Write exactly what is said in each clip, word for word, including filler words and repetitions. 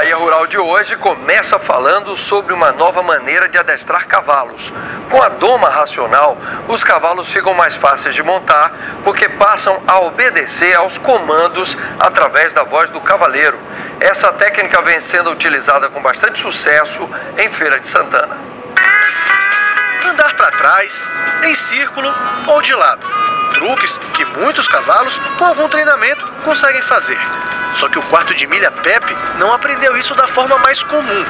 Bahia Rural de hoje começa falando sobre uma nova maneira de adestrar cavalos. Com a Doma Racional, os cavalos ficam mais fáceis de montar porque passam a obedecer aos comandos através da voz do cavaleiro. Essa técnica vem sendo utilizada com bastante sucesso em Feira de Santana. Andar para trás, em círculo ou de lado. Truques que muitos cavalos, com algum treinamento, conseguem fazer. Só que o quarto de milha Pepe não aprendeu isso da forma mais comum.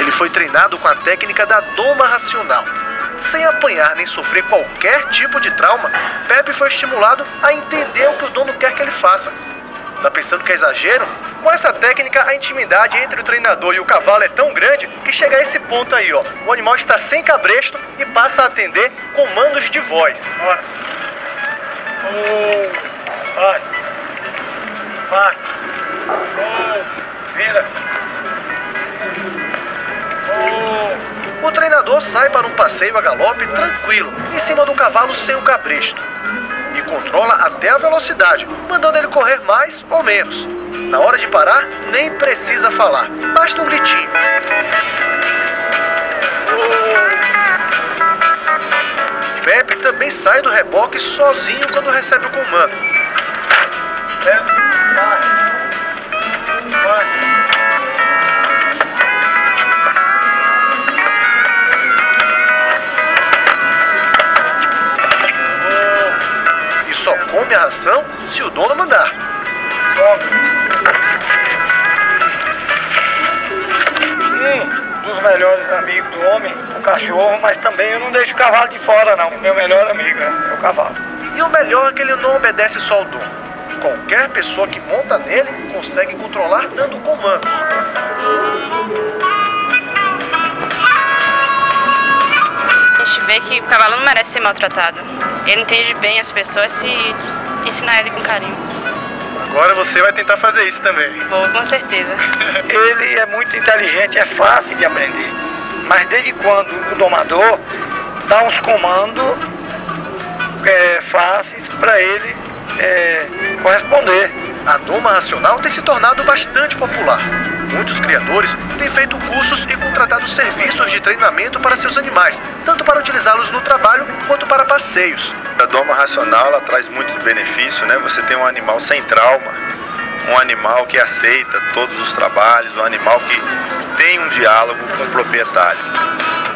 Ele foi treinado com a técnica da Doma Racional. Sem apanhar nem sofrer qualquer tipo de trauma, Pepe foi estimulado a entender o que o dono quer que ele faça. Tá pensando que é exagero? Com essa técnica, a intimidade entre o treinador e o cavalo é tão grande que chega a esse ponto aí, ó. O animal está sem cabresto e passa a atender comandos de voz. Ó. Oh. Vai. Vai. Oh. Vira. Oh. O treinador sai para um passeio a galope tranquilo, em cima do cavalo sem o cabresto. E controla até a velocidade, mandando ele correr mais ou menos. Na hora de parar, nem precisa falar, basta um gritinho. Oh. Pepe também sai do reboque sozinho quando recebe o comando. Pepe, vai. Vai. Só come a ração se o dono mandar. Um dos melhores amigos do homem, o cachorro, mas também eu não deixo o cavalo de fora, não. Meu melhor amigo é o cavalo. E o melhor é que ele não obedece só ao dono. Qualquer pessoa que monta nele consegue controlar dando comandos. A gente vê que o cavalo não merece ser maltratado. Ele entende bem as pessoas e ensinar ele com carinho. Agora você vai tentar fazer isso também. Vou, com certeza. Ele é muito inteligente, é fácil de aprender. Mas desde quando o domador dá uns comandos é, fáceis para ele é, corresponder. A Doma Racional tem se tornado bastante popular. Muitos criadores têm feito cursos e contratado serviços de treinamento para seus animais, tanto para utilizá-los no trabalho quanto para passeios. A Doma Racional ela traz muitos benefícios, né? Você tem um animal sem trauma, um animal que aceita todos os trabalhos, um animal que tem um diálogo com o proprietário.